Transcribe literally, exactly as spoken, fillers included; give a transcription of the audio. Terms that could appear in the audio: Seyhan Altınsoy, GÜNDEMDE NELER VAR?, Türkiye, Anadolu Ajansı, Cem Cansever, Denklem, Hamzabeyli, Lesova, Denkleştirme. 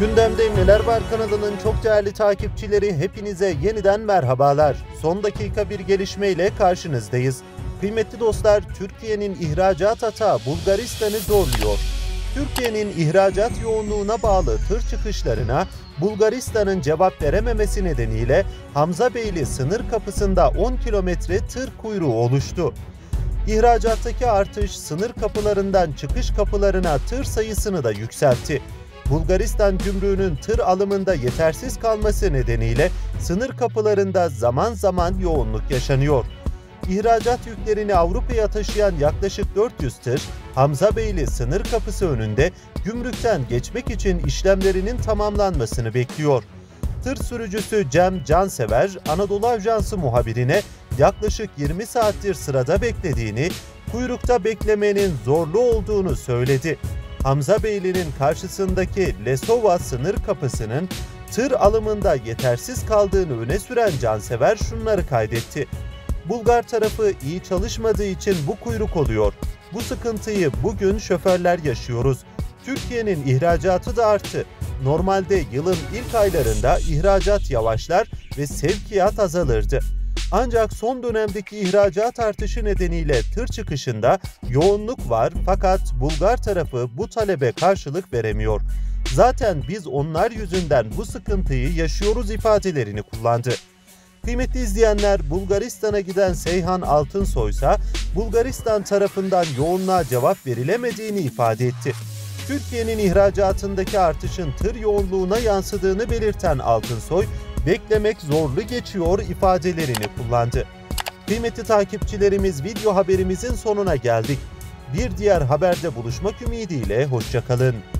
Gündemde neler var kanalının çok değerli takipçileri, hepinize yeniden merhabalar. Son dakika bir gelişmeyle karşınızdayız. Kıymetli dostlar, Türkiye'nin ihracat atağı Bulgaristan'ı zorluyor. Türkiye'nin ihracat yoğunluğuna bağlı tır çıkışlarına Bulgaristan'ın cevap verememesi nedeniyle Hamzabeyli sınır kapısında on kilometre tır kuyruğu oluştu. İhracattaki artış sınır kapılarından çıkış kapılarına tır sayısını da yükseltti. Bulgaristan gümrüğünün tır alımında yetersiz kalması nedeniyle sınır kapılarında zaman zaman yoğunluk yaşanıyor. İhracat yüklerini Avrupa'ya taşıyan yaklaşık dört yüz tır, Hamzabeyli sınır kapısı önünde gümrükten geçmek için işlemlerinin tamamlanmasını bekliyor. Tır sürücüsü Cem Cansever, Anadolu Ajansı muhabirine yaklaşık yirmi saattir sırada beklediğini, kuyrukta beklemenin zorlu olduğunu söyledi. Hamzabeyli'nin karşısındaki Lesova sınır kapısının tır alımında yetersiz kaldığını öne süren Cansever şunları kaydetti. Bulgar tarafı iyi çalışmadığı için bu kuyruk oluyor. Bu sıkıntıyı bugün şoförler yaşıyoruz. Türkiye'nin ihracatı da arttı. Normalde yılın ilk aylarında ihracat yavaşlar ve sevkiyat azalırdı. Ancak son dönemdeki ihracat artışı nedeniyle tır çıkışında yoğunluk var fakat Bulgar tarafı bu talebe karşılık veremiyor. Zaten biz onlar yüzünden bu sıkıntıyı yaşıyoruz ifadelerini kullandı. Kıymetli izleyenler, Bulgaristan'a giden Seyhan Altınsoy ise Bulgaristan tarafından yoğunluğa cevap verilemediğini ifade etti. Türkiye'nin ihracatındaki artışın tır yoğunluğuna yansıdığını belirten Altınsoy, "Beklemek zorlu geçiyor" ifadelerini kullandı. Kıymetli takipçilerimiz, video haberimizin sonuna geldik. Bir diğer haberde buluşmak ümidiyle hoşça kalın.